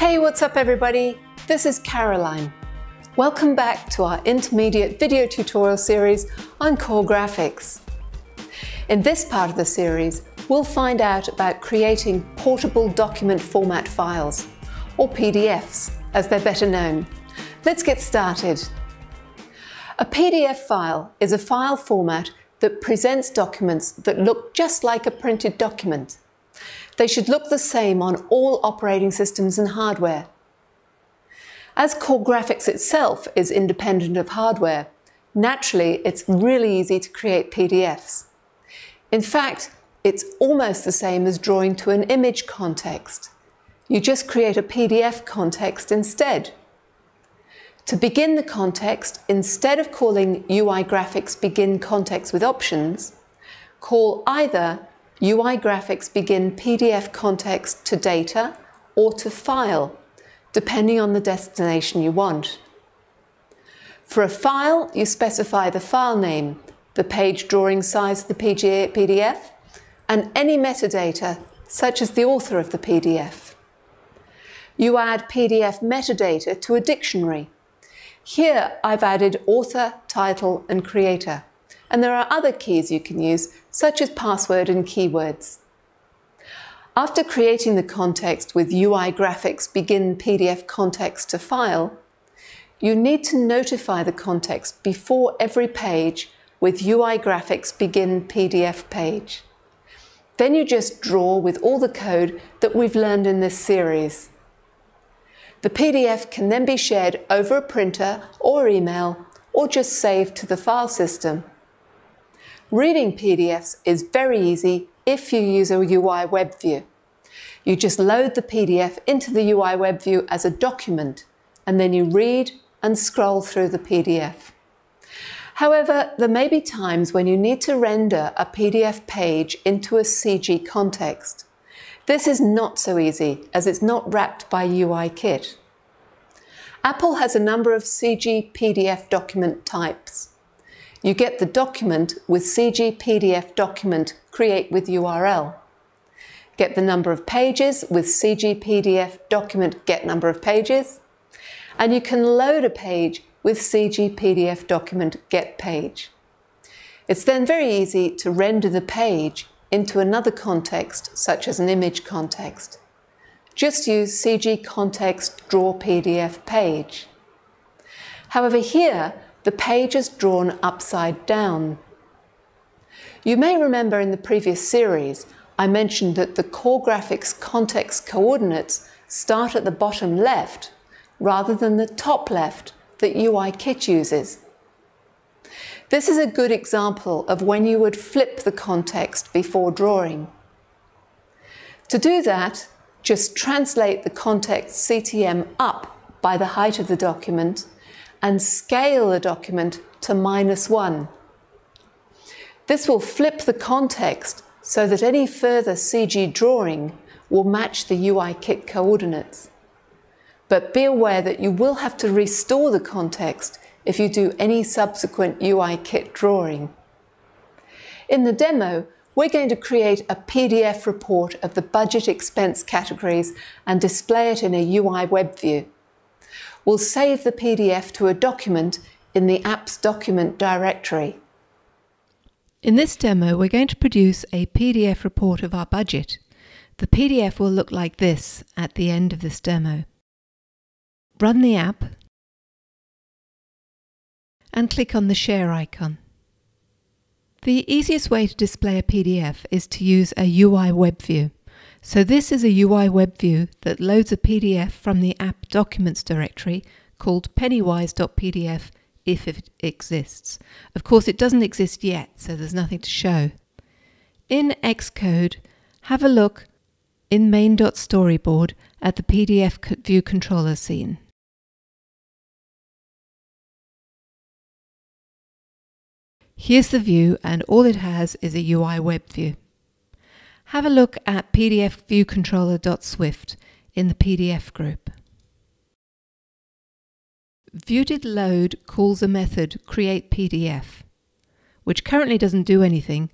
Hey, what's up everybody? This is Caroline. Welcome back to our intermediate video tutorial series on Core Graphics. In this part of the series, we'll find out about creating portable document format files, or PDFs, as they're better known. Let's get started. A PDF file is a file format that presents documents that look just like a printed document. They should look the same on all operating systems and hardware. As Core Graphics itself is independent of hardware, naturally it's really easy to create PDFs. In fact, it's almost the same as drawing to an image context. You just create a PDF context instead. To begin the context, instead of calling UIGraphicsBeginContextWithOptions, call either UIGraphicsBeginPDFContextToData or toFile, depending on the destination you want. For a file, you specify the file name, the page drawing size of the PDF, and any metadata, such as the author of the PDF. You add PDF metadata to a dictionary. Here, I've added author, title, and creator. And there are other keys you can use, such as password and keywords. After creating the context with UIGraphicsBeginPDFContextToFile, you need to notify the context before every page with UIGraphicsBeginPDFPage. Then you just draw with all the code that we've learned in this series. The PDF can then be shared over a printer or email, or just saved to the file system. Reading PDFs is very easy if you use a UIWebView. You just load the PDF into the UIWebView as a document, and then you read and scroll through the PDF. However, there may be times when you need to render a PDF page into a CG context. This is not so easy, as it's not wrapped by UIKit. Apple has a number of CG PDF document types. You get the document with CGPDFDocumentCreateWithURL. Get the number of pages with CGPDFDocumentGetNumberOfPages. And you can load a page with CGPDFDocumentGetPage. It's then very easy to render the page into another context, such as an image context. Just use CGContextDrawPDFPage. However, here, the page is drawn upside down. You may remember in the previous series, I mentioned that the Core Graphics context coordinates start at the bottom left, rather than the top left that UIKit uses. This is a good example of when you would flip the context before drawing. To do that, just translate the context CTM up by the height of the document and scale the document to -1. This will flip the context so that any further CG drawing will match the UIKit coordinates. But be aware that you will have to restore the context if you do any subsequent UIKit drawing. In the demo, we're going to create a PDF report of the budget expense categories and display it in a UIWebView. We'll save the PDF to a document in the app's document directory. In this demo, we're going to produce a PDF report of our budget. The PDF will look like this at the end of this demo. Run the app and click on the share icon. The easiest way to display a PDF is to use a UIWebView. So this is a UIWebView that loads a PDF from the app documents directory called pennywise.pdf if it exists. Of course, it doesn't exist yet, so there's nothing to show. In Xcode, have a look in main.storyboard at the PDF view controller scene. Here's the view, and all it has is a UIWebView. Have a look at PDFViewController.swift in the PDF group. ViewDidLoad calls a method createPDF, which currently doesn't do anything,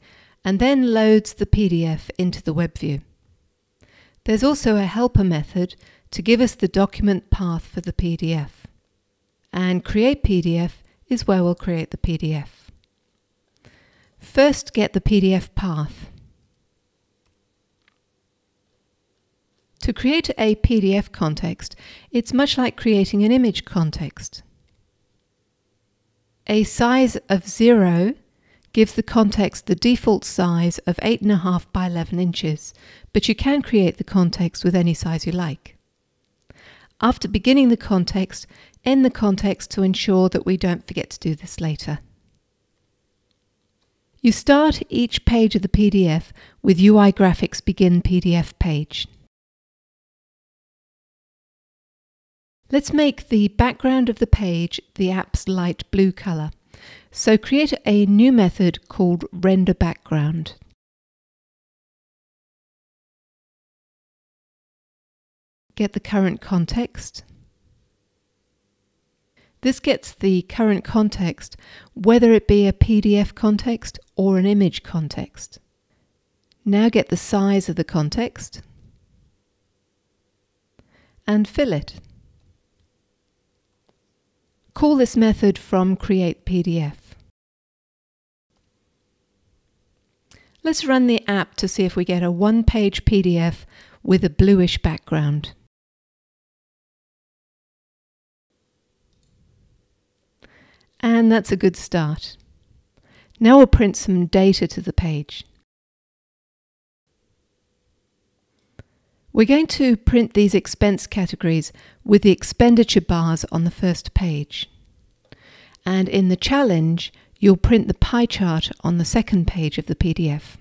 and then loads the PDF into the WebView. There's also a helper method to give us the document path for the PDF. And createPDF is where we'll create the PDF. First, get the PDF path. To create a PDF context, it's much like creating an image context. A size of 0 gives the context the default size of 8.5 by 11 inches, but you can create the context with any size you like. After beginning the context, end the context to ensure that we don't forget to do this later. You start each page of the PDF with UIGraphicsBeginPDFPage. Let's make the background of the page the app's light blue color. So create a new method called renderBackground. Get the current context. This gets the current context, whether it be a PDF context or an image context. Now get the size of the context and fill it. Call this method from createPDF. Let's run the app to see if we get a one-page PDF with a bluish background. And that's a good start. Now we'll print some data to the page. We're going to print these expense categories with the expenditure bars on the first page. And in the challenge, you'll print the pie chart on the second page of the PDF.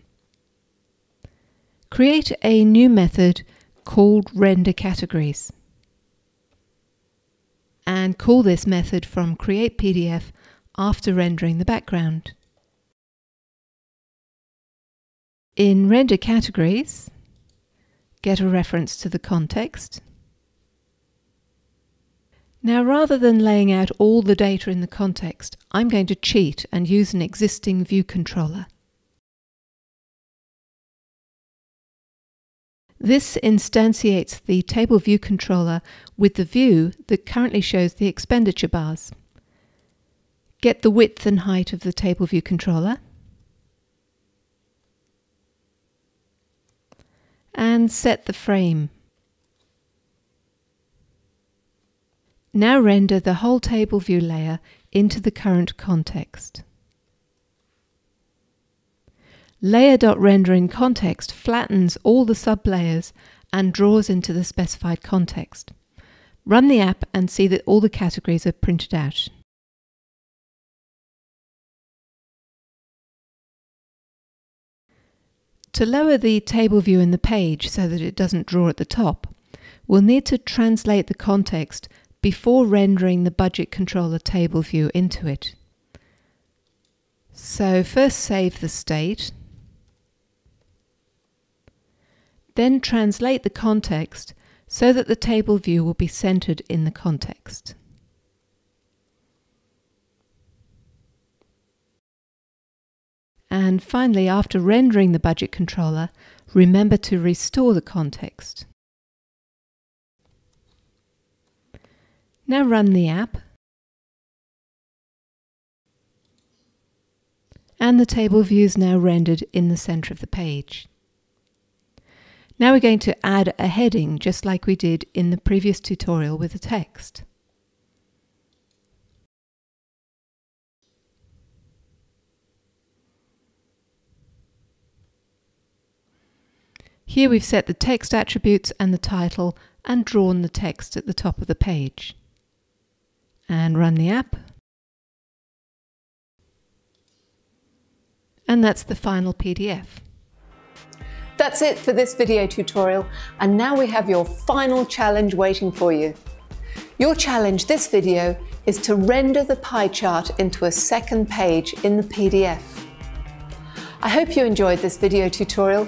Create a new method called renderCategories. And call this method from createPDF after rendering the background. In renderCategories, get a reference to the context. Now, rather than laying out all the data in the context, I'm going to cheat and use an existing view controller. This instantiates the table view controller with the view that currently shows the expenditure bars. Get the width and height of the table view controller. And set the frame. Now render the whole table view layer into the current context. Layer.rendering context flattens all the sublayers and draws into the specified context. Run the app and see that all the categories are printed out. To lower the table view in the page so that it doesn't draw at the top, we'll need to translate the context before rendering the budget controller table view into it. So first save the state, then translate the context so that the table view will be centered in the context. And finally, after rendering the budget controller, remember to restore the context. Now run the app, and the table view is now rendered in the center of the page. Now we're going to add a heading, just like we did in the previous tutorial with the text. Here we've set the text attributes and the title and drawn the text at the top of the page. And run the app. And that's the final PDF. That's it for this video tutorial, and now we have your final challenge waiting for you. Your challenge this video is to render the pie chart into a second page in the PDF. I hope you enjoyed this video tutorial.